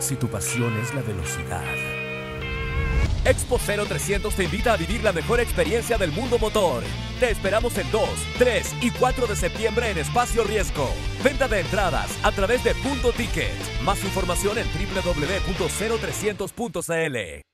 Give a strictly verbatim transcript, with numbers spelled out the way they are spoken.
si tu pasión es la velocidad. Expo cero trescientos te invita a vivir la mejor experiencia del mundo motor. Te esperamos el dos, tres y cuatro de septiembre en Espacio Riesco. Venta de entradas a través de Punto Ticket. Más información en doble u doble u doble u punto cero trescientos punto c l.